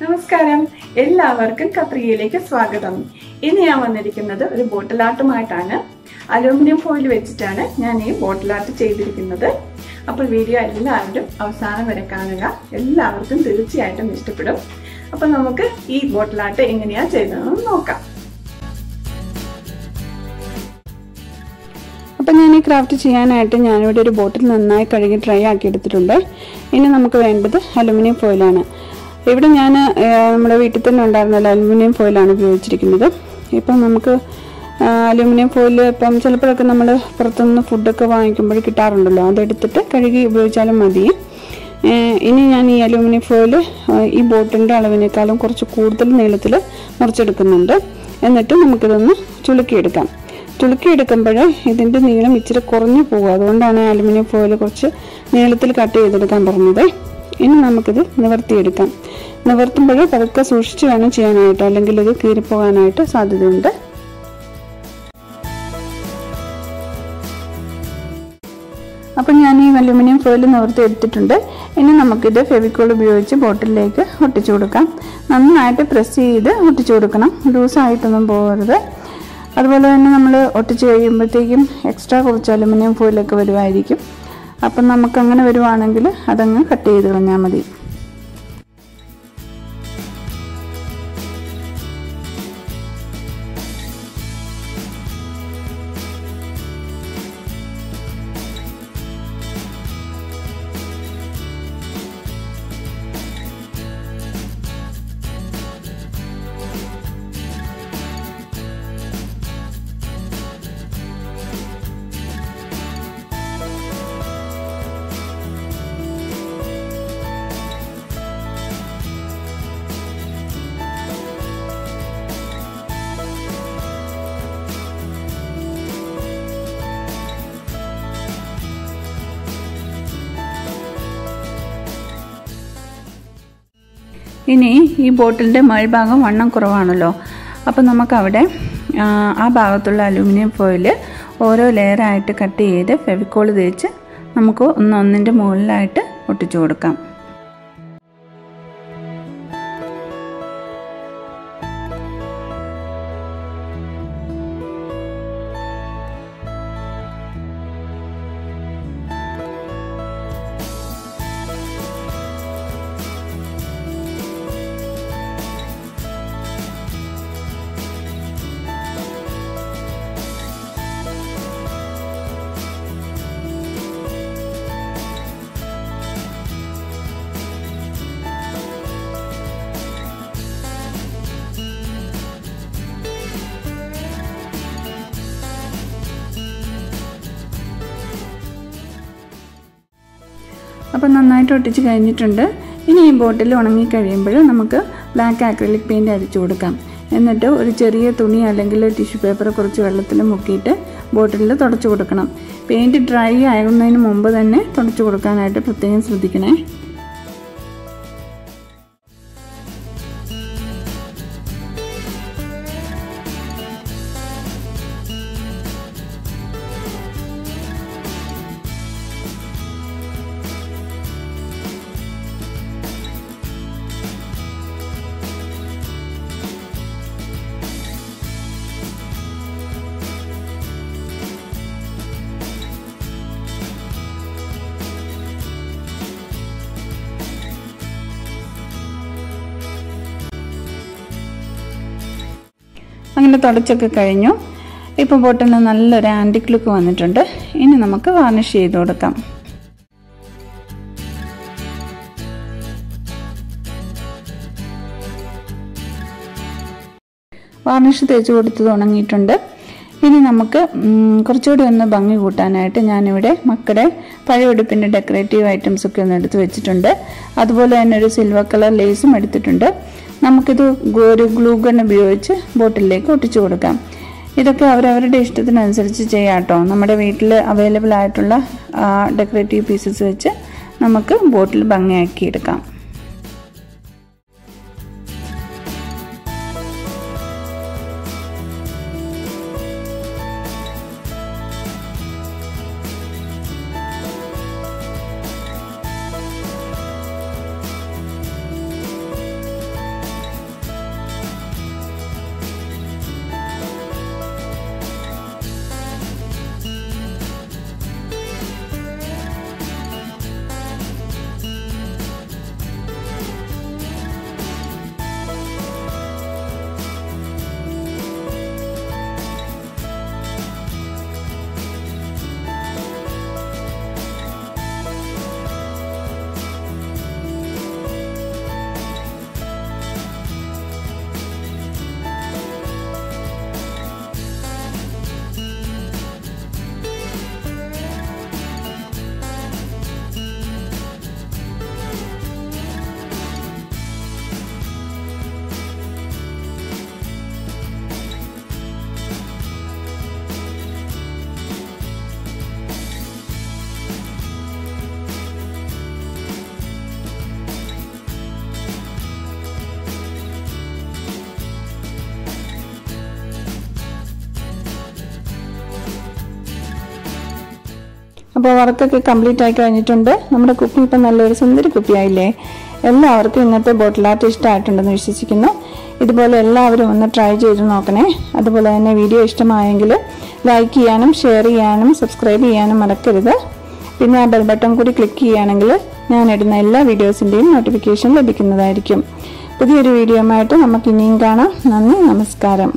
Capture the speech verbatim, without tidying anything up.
Namaskaram, എല്ലാവർക്കും കത്രികയിലേക്ക് സ്വാഗതം. ഇനി ഞാൻ വന്നിരിക്കുന്നത് ഒരു ബോട്ടിൽ ആർട്ടുമായിട്ടാണ്. അലുമിനിയം ഫോയിൽ വെച്ചിട്ടാണ് ഞാൻ ഈ ബോട്ടിൽ ആർട്ട് ചെയ്തിരിക്കുന്നത്. അപ്പോൾ വീഡിയോ എല്ലാവരും അവസാനം വരെ കാണുക. എല്ലാവർക്കും തീർച്ചയായിട്ടും ഇഷ്ടപ്പെടും. അപ്പോൾ നമുക്ക് ഈ ബോട്ടിൽ ആർട്ട് എങ്ങനെയാ ചെയ്യുന്നത് നോക്കാം. അപ്പോൾ ഞാൻ ഈ ക്രാഫ്റ്റ് ചെയ്യാനായിട്ട് ഞാനിവിടെ ഒരു ബോട്ടിൽ നന്നായി കഴുകി ഡ്രൈ ആക്കി എടുത്തിട്ടുണ്ട്. ഇനി നമുക്ക് വേണ്ടത് അലുമിനിയം ഫോയിലാണ്. ഇവിടെ ഞാൻ നമ്മുടെ വീട്ടിൽ തന്നെ ഉണ്ടായിരുന്നല്ലോ അലുമിനിയം ഫോയിലാണ് ഉപയോഗിച്ചിരിക്കുന്നത്. ഇപ്പം നമുക്ക് അലുമിനിയം ഫോയിൽ ഇപ്പം ചിലപ്പോഴൊക്കെ നമ്മൾ പുറത്തുനിന്ന് ഫുഡൊക്കെ വാങ്ങിക്കുമ്പോൾ കിട്ടാറുണ്ടല്ലോ, അതെടുത്തിട്ട് കഴുകി ഉപയോഗിച്ചാലും മതി. ഇനി ഞാൻ ഈ അലുമിനിയം ഫോയിൽ ഈ ബോട്ടിൻ്റെ അളവിനേക്കാളും കുറച്ച് കൂടുതൽ നീളത്തിൽ മുറിച്ചെടുക്കുന്നുണ്ട്. എന്നിട്ട് നമുക്കിതൊന്ന് ചുളുക്കിയെടുക്കാം. ചുളുക്കിയെടുക്കുമ്പോൾ ഇതിൻ്റെ നീളം ഇച്ചിരി കുറഞ്ഞു പോകും, അതുകൊണ്ടാണ് അലുമിനിയം ഫോയിൽ കുറച്ച് നീളത്തിൽ കട്ട് ചെയ്തെടുക്കാൻ പറഞ്ഞത്. ഇനി നമുക്കിത് നിവർത്തിയെടുക്കാം. നിവർത്തുമ്പോൾ പതുക്കെ സൂക്ഷിച്ച് വേണം ചെയ്യാനായിട്ട്, അല്ലെങ്കിൽ ഇത് കീറിപ്പോകാനായിട്ട് സാധ്യതയുണ്ട്. അപ്പം ഞാൻ ഈ അലുമിനിയം ഫോയിൽ നിവർത്തി എടുത്തിട്ടുണ്ട്. ഇനി നമുക്കിത് ഫെവിക്കോൾ ഉപയോഗിച്ച് ബോട്ടിലേക്ക് ഒട്ടിച്ചു കൊടുക്കാം. നന്നായിട്ട് പ്രസ് ചെയ്ത് ഒട്ടിച്ചു കൊടുക്കണം, ലൂസായിട്ടൊന്നും പോകരുത്. അതുപോലെ തന്നെ നമ്മൾ ഒട്ടിച്ച് കഴിയുമ്പോഴത്തേക്കും എക്സ്ട്രാ കുറച്ച് അലുമിനിയം ഫോയിലൊക്കെ വരുമായിരിക്കും. അപ്പം നമുക്കങ്ങനെ വരുവാണെങ്കിൽ അതങ്ങ് കട്ട് ചെയ്ത് കളഞ്ഞാൽ മതി. ഇനി ഈ ബോട്ടിലിൻ്റെ മേൽഭാഗം വണ്ണം കുറവാണല്ലോ, അപ്പം നമുക്കവിടെ ആ ഭാഗത്തുള്ള അലൂമിനിയം ഫോയിൽ ഓരോ ലെയറായിട്ട് കട്ട് ചെയ്ത് ഫെവിക്കോൾ തേച്ച് നമുക്ക് ഒന്നൊന്നിൻ്റെ മുകളിലായിട്ട് ഒട്ടിച്ചു കൊടുക്കാം. അപ്പം നന്നായിട്ട് ഒട്ടിച്ച് കഴിഞ്ഞിട്ടുണ്ട്. ഇനി ഈ ബോട്ടിൽ ഉണങ്ങി കഴിയുമ്പോൾ നമുക്ക് ബ്ലാക്ക് ആക്രിലിക് പെയിൻറ്റ് അരച്ചു കൊടുക്കാം. എന്നിട്ട് ഒരു ചെറിയ തുണി അല്ലെങ്കിൽ ടിഷ്യൂ പേപ്പർ കുറച്ച് വെള്ളത്തിൽ മുക്കിയിട്ട് ബോട്ടിലിൽ തുടച്ചു കൊടുക്കണം. പെയിൻറ്റ് ഡ്രൈ ആകുന്നതിന് മുമ്പ് തന്നെ തുടച്ചു കൊടുക്കാനായിട്ട് പ്രത്യേകം ശ്രദ്ധിക്കണേ. അങ്ങനെ തുടച്ചൊക്കെ കഴിഞ്ഞു. ഇപ്പോൾ ബോട്ടിന് നല്ലൊരു ആൻറ്റിക് ലുക്ക് വന്നിട്ടുണ്ട്. ഇനി നമുക്ക് വാർണിഷ് ചെയ്ത് കൊടുക്കാം. വാർണിഷ് തേച്ച് കൊടുത്തത് ഉണങ്ങിയിട്ടുണ്ട്. ഇനി നമുക്ക് കുറച്ചുകൂടി ഒന്ന് ഭംഗി കൂട്ടാനായിട്ട് ഞാനിവിടെ മക്കളുടെ പഴയുടുപ്പിൻ്റെ ഡെക്കറേറ്റീവ് ഐറ്റംസൊക്കെ ഒന്ന് എടുത്ത് വെച്ചിട്ടുണ്ട്. അതുപോലെ തന്നെ ഒരു സിൽവർ കളർ ലേസും എടുത്തിട്ടുണ്ട്. നമുക്കിത് ഒരു ഗ്ലൂ ഗൺ ഉപയോഗിച്ച് ബോട്ടിലേക്ക് ഒട്ടിച്ചു കൊടുക്കാം. ഇതൊക്കെ അവരവരുടെ ഇഷ്ടത്തിനനുസരിച്ച് ചെയ്യാം കേട്ടോ. നമ്മുടെ വീട്ടിൽ അവൈലബിൾ ആയിട്ടുള്ള ഡെക്കറേറ്റീവ് പീസസ് വെച്ച് നമുക്ക് ബോട്ടിൽ ഭംഗിയാക്കിയെടുക്കാം. അപ്പോൾ വർക്കൊക്കെ കംപ്ലീറ്റ് ആയി കഴിഞ്ഞിട്ടുണ്ട്. നമ്മുടെ കുപ്പി ഇപ്പോൾ നല്ലൊരു സുന്ദരി കുപ്പിയായില്ലേ. എല്ലാവർക്കും ഇന്നത്തെ ബോട്ടിൽ ആർട്ട് ഇഷ്ടമായിട്ടുണ്ടെന്ന് വിശ്വസിക്കുന്നു. ഇതുപോലെ എല്ലാവരും ഒന്ന് ട്രൈ ചെയ്ത് നോക്കണേ. അതുപോലെ തന്നെ വീഡിയോ ഇഷ്ടമായെങ്കിൽ ലൈക്ക് ചെയ്യാനും ഷെയർ ചെയ്യാനും സബ്സ്ക്രൈബ് ചെയ്യാനും മറക്കരുത്. പിന്നെ ആ ബെൽ ബട്ടൺ കൂടി ക്ലിക്ക് ചെയ്യുകയാണെങ്കിൽ ഞാൻ ഇടുന്ന എല്ലാ വീഡിയോസിൻ്റെയും നോട്ടിഫിക്കേഷൻ ലഭിക്കുന്നതായിരിക്കും. പുതിയൊരു വീഡിയോയുമായിട്ട് നമുക്ക് ഇനിയും കാണാം. നന്ദി, നമസ്കാരം.